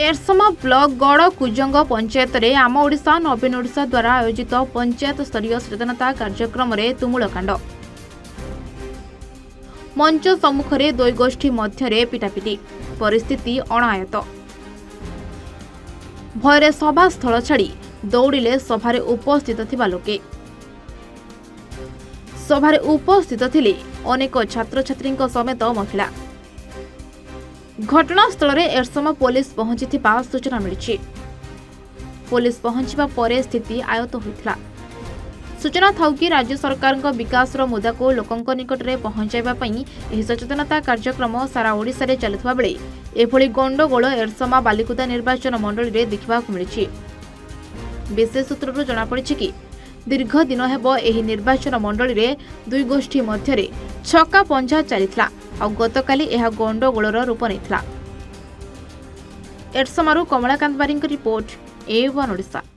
एरसमा block गड़कुजंग panchayat रे आम ओडिशा नवीन ओडिशा द्वारा आयोजित पंचायत स्तरीय सचेतनता कार्यक्रम रे तुमुलकांड मंच सम्मुख रे दुई गोष्ठी मध्य पिटापिटी परिस्थिति अणायत भयरे सभास्थल छाड़ी दौड़िले सभारे उपस्थित थिबा लोके सभारे उपस्थित थिले अनेक छात्र छात्री समेत महिला घटनास्थल रे एरसमा पुलिस पहुंची सूचना मिली। पुलिस पहुंचवा पर स्थिति आयत्त होइथला। सूचना था कि राज्य सरकार का विकास मुद्दा को लोकंक निकट में पहुंचाई सचेतनता कार्यक्रम सारा ओडिशा रे चलुवा बेले एभली गंडगोल एरसमा बालिकुदा निर्वाचन मंडल रे देखा मिली। विशेष सूत्रु जनापड़ी कि दीर्घ दिन हे निर्वाचन मंडल रे दुई गोष्ठी मध्य छक्का पंचा चली आ गतकाली यह गंडगोलर रूप नहीं। एरसमारू कमलाकांत बारिक रिपोर्ट A1 ओडिशा।